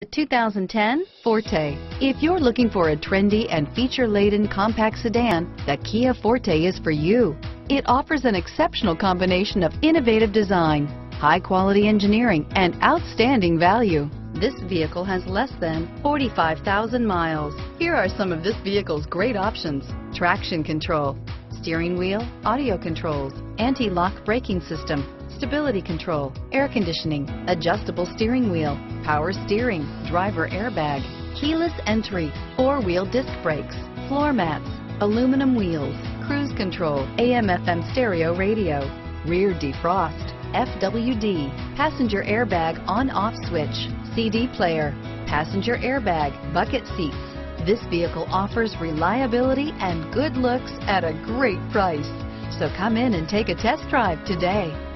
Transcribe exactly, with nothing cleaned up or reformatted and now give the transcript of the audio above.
The two thousand ten Forte. If you're looking for a trendy and feature-laden compact sedan, the Kia Forte is for you. It offers an exceptional combination of innovative design, high-quality engineering, and outstanding value. This vehicle has less than forty-five thousand miles. Here are some of this vehicle's great options: traction control, steering wheel audio controls, anti-lock braking system, stability control, air conditioning, adjustable steering wheel, power steering, driver airbag, keyless entry, four-wheel disc brakes, floor mats, aluminum wheels, cruise control, A M F M stereo radio, rear defrost, F W D, passenger airbag on-off switch, C D player, passenger airbag, bucket seats. This vehicle offers reliability and good looks at a great price. So come in and take a test drive today.